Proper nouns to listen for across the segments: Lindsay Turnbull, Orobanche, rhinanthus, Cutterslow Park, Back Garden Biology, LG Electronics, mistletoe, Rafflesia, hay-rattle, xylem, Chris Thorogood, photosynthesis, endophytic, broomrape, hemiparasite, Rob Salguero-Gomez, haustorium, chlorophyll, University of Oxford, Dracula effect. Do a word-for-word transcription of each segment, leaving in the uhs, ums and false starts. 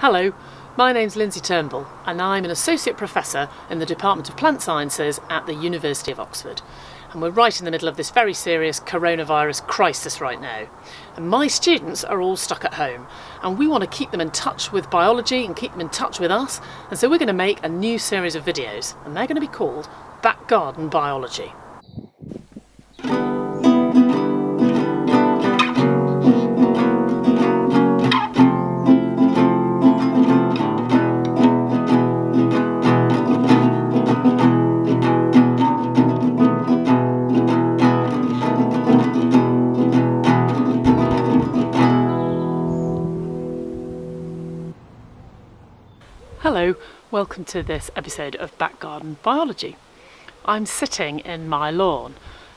Hello, my name's Lindsay Turnbull and I'm an Associate Professor in the Department of Plant Sciences at the University of Oxford. And we're right in the middle of this very serious coronavirus crisis right now. And my students are all stuck at home and we want to keep them in touch with biology and keep them in touch with us. And so we're going to make a new series of videos and they're going to be called Back Garden Biology. Hello, welcome to this episode of Back Garden Biology. I'm sitting in my lawn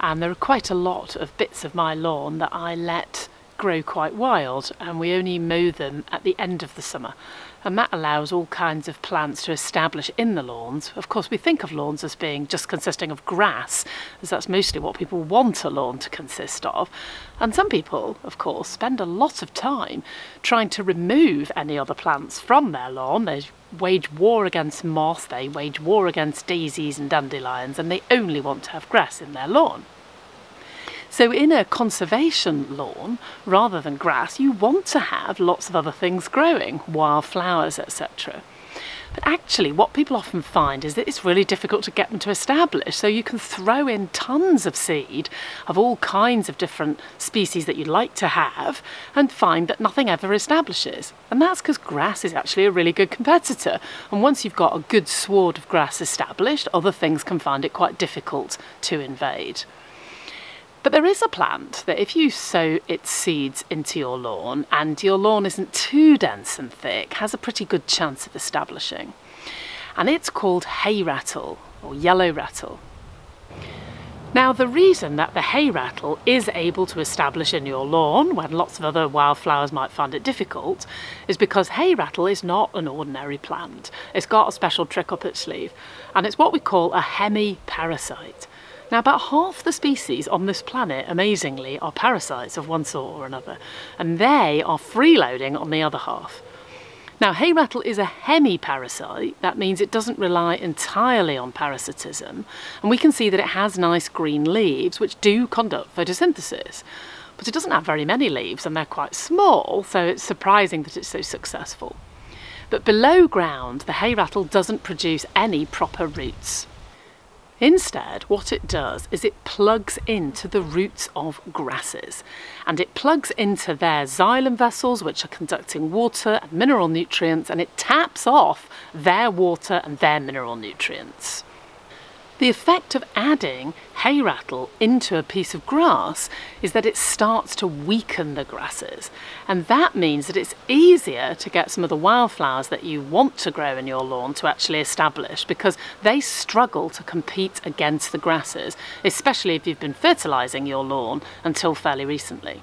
and there are quite a lot of bits of my lawn that I let grow quite wild and we only mow them at the end of the summer, and that allows all kinds of plants to establish in the lawns. Of course we think of lawns as being just consisting of grass, as that's mostly what people want a lawn to consist of, and some people of course spend a lot of time trying to remove any other plants from their lawn. They wage war against moss, they wage war against daisies and dandelions, and they only want to have grass in their lawn. So in a conservation lawn, rather than grass, you want to have lots of other things growing, wildflowers, et cetera. But actually what people often find is that it's really difficult to get them to establish, so you can throw in tons of seed of all kinds of different species that you'd like to have and find that nothing ever establishes. And that's because grass is actually a really good competitor, and once you've got a good sward of grass established, other things can find it quite difficult to invade. But there is a plant that if you sow its seeds into your lawn and your lawn isn't too dense and thick, has a pretty good chance of establishing. And it's called hay-rattle or yellow rattle. Now the reason that the hay-rattle is able to establish in your lawn when lots of other wildflowers might find it difficult is because hay-rattle is not an ordinary plant. It's got a special trick up its sleeve and it's what we call a hemiparasite. Now about half the species on this planet, amazingly, are parasites of one sort or another, and they are freeloading on the other half. Now hay-rattle is a hemiparasite, that means it doesn't rely entirely on parasitism, and we can see that it has nice green leaves which do conduct photosynthesis, but it doesn't have very many leaves and they're quite small, so it's surprising that it's so successful. But below ground the hay-rattle doesn't produce any proper roots. Instead, what it does is it plugs into the roots of grasses, and it plugs into their xylem vessels which are conducting water and mineral nutrients, and it taps off their water and their mineral nutrients. The effect of adding hay-rattle into a piece of grass is that it starts to weaken the grasses, and that means that it's easier to get some of the wildflowers that you want to grow in your lawn to actually establish, because they struggle to compete against the grasses, especially if you've been fertilising your lawn until fairly recently.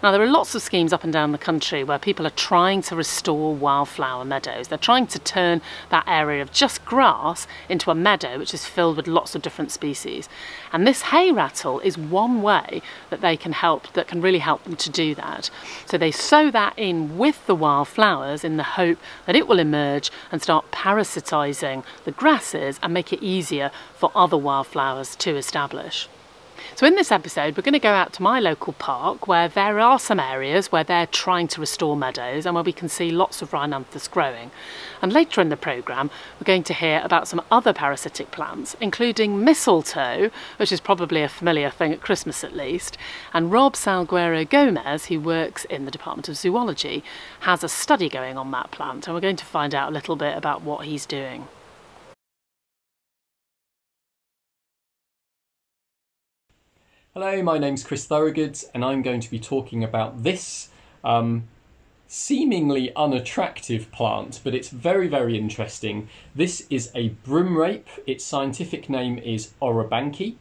Now there are lots of schemes up and down the country where people are trying to restore wildflower meadows. They're trying to turn that area of just grass into a meadow which is filled with lots of different species. And this hay-rattle is one way that they can help, that can really help them to do that. So they sow that in with the wildflowers in the hope that it will emerge and start parasitising the grasses and make it easier for other wildflowers to establish. So in this episode we're going to go out to my local park where there are some areas where they're trying to restore meadows and where we can see lots of rhinanthus growing. And later in the programme we're going to hear about some other parasitic plants, including mistletoe, which is probably a familiar thing at Christmas at least, and Rob Salguero-Gomez, who works in the Department of Zoology, has a study going on that plant and we're going to find out a little bit about what he's doing. Hello, my name's Chris Thorogood and I'm going to be talking about this um, seemingly unattractive plant, but it's very, very interesting. This is a broomrape. Its scientific name is Orobanche.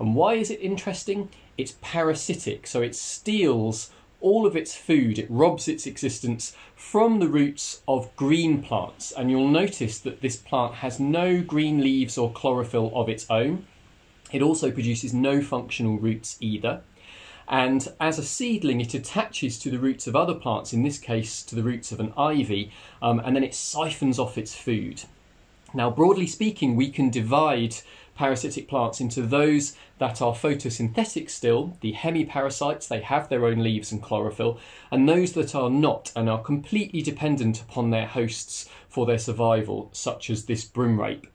And why is it interesting? It's parasitic, so it steals all of its food, it robs its existence from the roots of green plants. And you'll notice that this plant has no green leaves or chlorophyll of its own. It also produces no functional roots either. And as a seedling, it attaches to the roots of other plants, in this case to the roots of an ivy, um, and then it siphons off its food. Now, broadly speaking, we can divide parasitic plants into those that are photosynthetic still, the hemiparasites, they have their own leaves and chlorophyll, and those that are not and are completely dependent upon their hosts for their survival, such as this brimrape.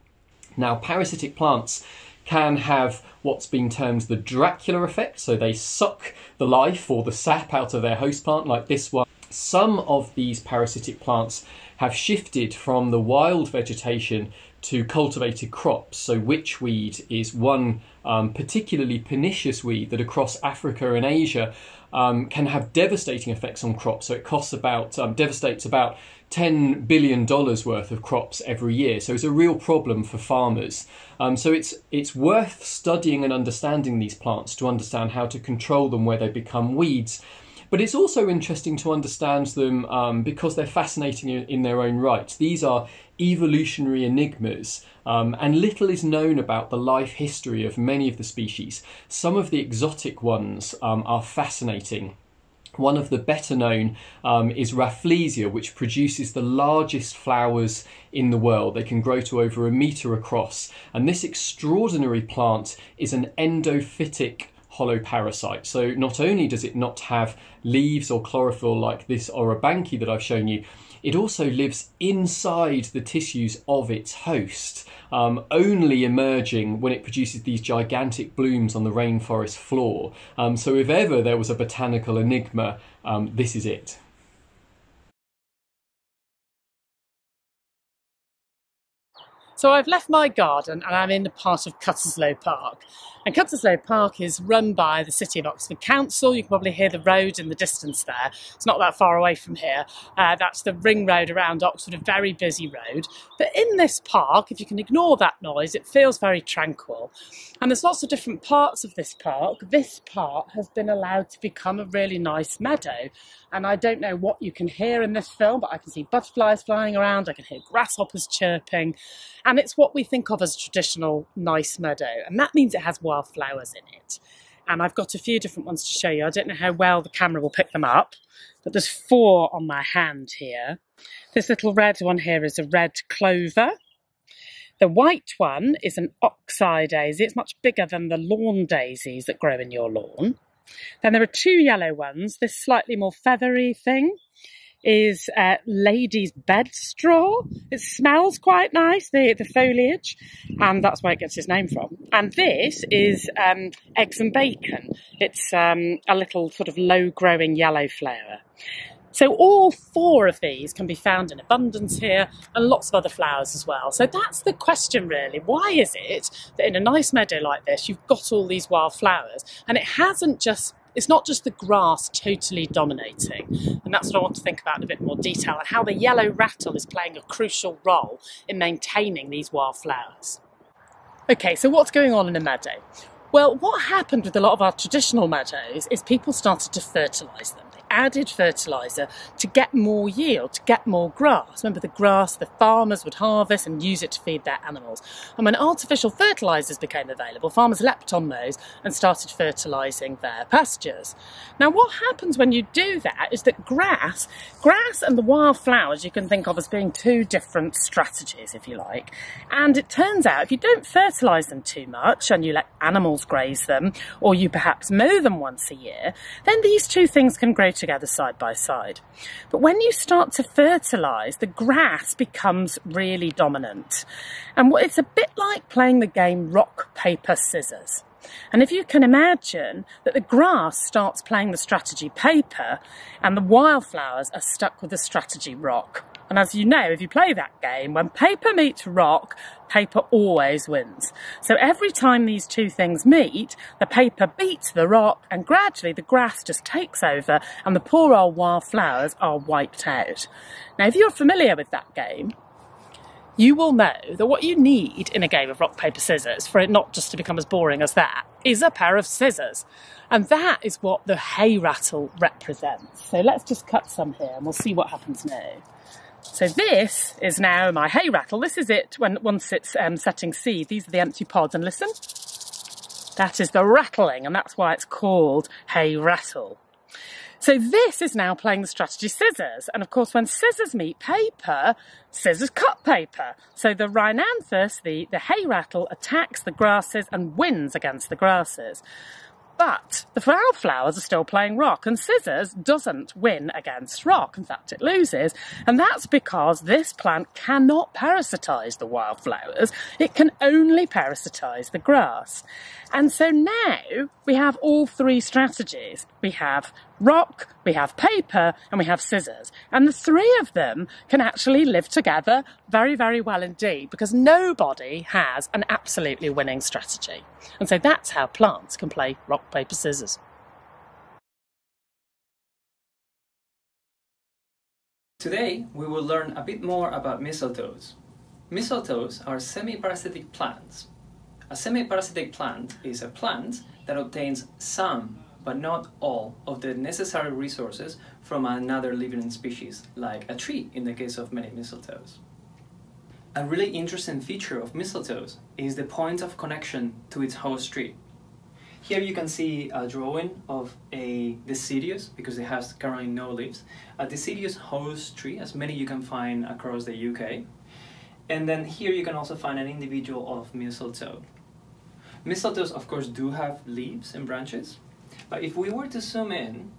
Now, parasitic plants can have what's been termed the Dracula effect, so they suck the life or the sap out of their host plant, like this one. Some of these parasitic plants have shifted from the wild vegetation to cultivated crops, so witchweed is one um, particularly pernicious weed that across Africa and Asia um, can have devastating effects on crops. So it costs about, um, devastates about ten billion dollars worth of crops every year, so it's a real problem for farmers. Um, so it's, it's worth studying and understanding these plants to understand how to control them where they become weeds. But it's also interesting to understand them um, because they're fascinating in, in their own right. These are evolutionary enigmas, um, and little is known about the life history of many of the species. Some of the exotic ones um, are fascinating. One of the better known um, is Rafflesia, which produces the largest flowers in the world. They can grow to over a metre across. And this extraordinary plant is an endophytic hollow parasite. So not only does it not have leaves or chlorophyll like this Orobanche that I've shown you, it also lives inside the tissues of its host, um, only emerging when it produces these gigantic blooms on the rainforest floor. Um, so if ever there was a botanical enigma, um, this is it. So I've left my garden and I'm in the part of Cutterslow Park. And Cutterslow Park is run by the City of Oxford Council. You can probably hear the road in the distance there. It's not that far away from here. Uh, that's the ring road around Oxford, a very busy road. But in this park, if you can ignore that noise, it feels very tranquil. And there's lots of different parts of this park. This part has been allowed to become a really nice meadow. And I don't know what you can hear in this film, but I can see butterflies flying around. I can hear grasshoppers chirping. And it's what we think of as a traditional nice meadow, and that means it has wildflowers in it. And I've got a few different ones to show you. I don't know how well the camera will pick them up, but there's four on my hand here. This little red one here is a red clover. The white one is an oxeye daisy. It's much bigger than the lawn daisies that grow in your lawn. Then there are two yellow ones. This slightly more feathery thing is uh, lady's bed straw. It smells quite nice, the, the foliage, and that's where it gets its name from. And this is um, eggs and bacon. It's um, a little sort of low-growing yellow flower. So all four of these can be found in abundance here, and lots of other flowers as well. So that's the question really, why is it that in a nice meadow like this you've got all these wild flowers? And it hasn't just It's not just the grass totally dominating, and that's what I want to think about in a bit more detail, and how the yellow rattle is playing a crucial role in maintaining these wildflowers. Okay, so what's going on in a meadow? Well, what happened with a lot of our traditional meadows is people started to fertilise them. They added fertiliser to get more yield, to get more grass. Remember, the grass the farmers would harvest and use it to feed their animals. And when artificial fertilisers became available, farmers leapt on those and started fertilising their pastures. Now, what happens when you do that is that grass, grass and the wildflowers you can think of as being two different strategies, if you like. And it turns out if you don't fertilise them too much and you let animals graze them, or you perhaps mow them once a year, then these two things can grow together side by side. But when you start to fertilise, the grass becomes really dominant. And it's a bit like playing the game rock, paper, scissors. And if you can imagine that the grass starts playing the strategy paper and the wildflowers are stuck with the strategy rock. And as you know, if you play that game, when paper meets rock, paper always wins. So every time these two things meet, the paper beats the rock and gradually the grass just takes over and the poor old wildflowers are wiped out. Now, if you're familiar with that game, you will know that what you need in a game of rock, paper, scissors, for it not just to become as boring as that, is a pair of scissors. And that is what the hay-rattle represents. So let's just cut some here and we'll see what happens now. So this is now my hay rattle. This is it when once it's um, setting seed. These are the empty pods, and listen, That is the rattling, and that's why it's called hay-rattle. So this is now playing the strategy scissors. And of course, when scissors meet paper, scissors cut paper. So the rhinanthus, the, the hay-rattle, attacks the grasses and wins against the grasses. But the wildflowers are still playing rock, and scissors doesn't win against rock. In fact, it loses. And that's because this plant cannot parasitise the wildflowers. It can only parasitise the grass. And so now we have all three strategies. We have rock, we have paper, and we have scissors. And the three of them can actually live together very, very well indeed, because nobody has an absolutely winning strategy. And so that's how plants can play rock, paper, scissors. Today, we will learn a bit more about mistletoes. Mistletoes are semi-parasitic plants. A semi-parasitic plant is a plant that obtains some but not all of the necessary resources from another living species, like a tree in the case of many mistletoes. A really interesting feature of mistletoes is the point of connection to its host tree. Here you can see a drawing of a deciduous, because it has currently no leaves, a deciduous host tree, as many you can find across the U K. And then here you can also find an individual of mistletoe. Mistletoes, of course, do have leaves and branches. But if we were to zoom in,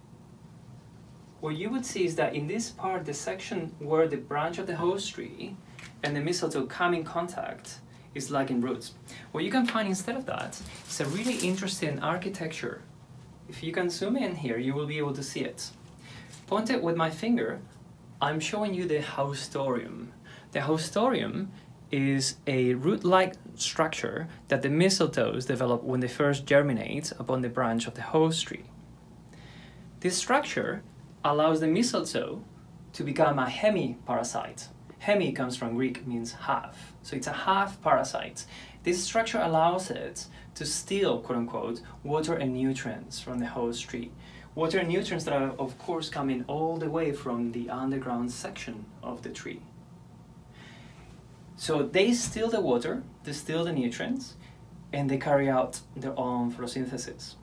what you would see is that in this part, the section where the branch of the host tree and the mistletoe come in contact is lacking roots. What you can find instead of that is a really interesting architecture. If you can zoom in here, you will be able to see it. Pointed with my finger, I'm showing you the haustorium. The haustorium is a root-like structure that the mistletoes develop when they first germinate upon the branch of the host tree. This structure allows the mistletoe to become a hemiparasite. Hemi comes from Greek, means half, so it's a half parasite. This structure allows it to steal, quote-unquote, water and nutrients from the host tree. Water and nutrients that are, of course, coming all the way from the underground section of the tree. So they steal the water, they steal the nutrients, and they carry out their own photosynthesis.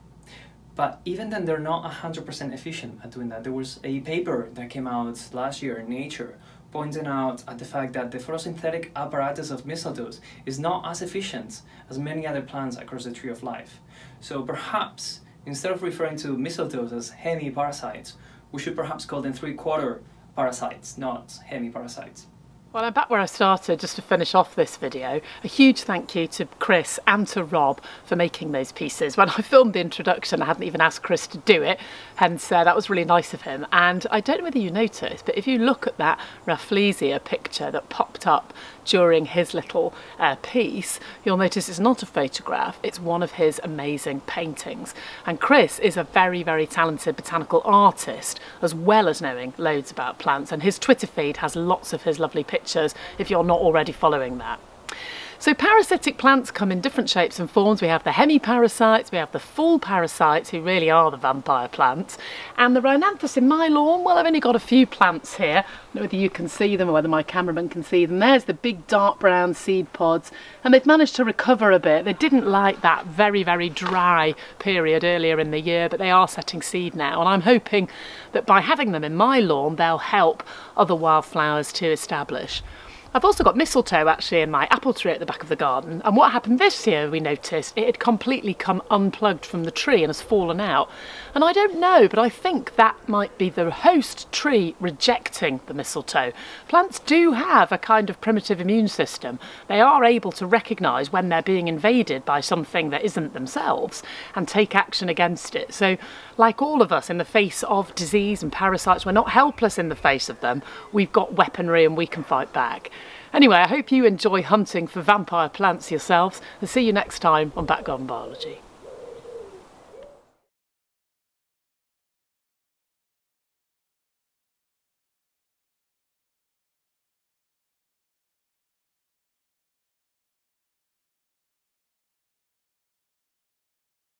But even then, they're not one hundred percent efficient at doing that. There was a paper that came out last year in Nature pointing out at the fact that the photosynthetic apparatus of mistletoes is not as efficient as many other plants across the tree of life. So perhaps, instead of referring to mistletoes as hemiparasites, we should perhaps call them three-quarter parasites, not hemiparasites. Well, I'm back where I started, just to finish off this video. A huge thank you to Chris and to Rob for making those pieces. When I filmed the introduction, I hadn't even asked Chris to do it, hence uh, that was really nice of him. And I don't know whether you noticed, but if you look at that Rafflesia picture that popped up during his little uh, piece, you'll notice it's not a photograph, it's one of his amazing paintings. And Chris is a very, very talented botanical artist, as well as knowing loads about plants, and his Twitter feed has lots of his lovely pictures if you're not already following that. So parasitic plants come in different shapes and forms. We have the hemiparasites, we have the full parasites, who really are the vampire plants, and the rhinanthus in my lawn. Well, I've only got a few plants here. I don't know whether you can see them or whether my cameraman can see them. There's the big dark brown seed pods, and they've managed to recover a bit. They didn't like that very, very dry period earlier in the year, but they are setting seed now, and I'm hoping that by having them in my lawn, they'll help other wildflowers to establish. I've also got mistletoe actually in my apple tree at the back of the garden, and what happened this year, we noticed it had completely come unplugged from the tree and has fallen out. And I don't know, but I think that might be the host tree rejecting the mistletoe. Plants do have a kind of primitive immune system. They are able to recognise when they're being invaded by something that isn't themselves and take action against it. So like all of us in the face of disease and parasites, we're not helpless in the face of them. We've got weaponry and we can fight back. Anyway, I hope you enjoy hunting for vampire plants yourselves, and see you next time on Back Garden Biology.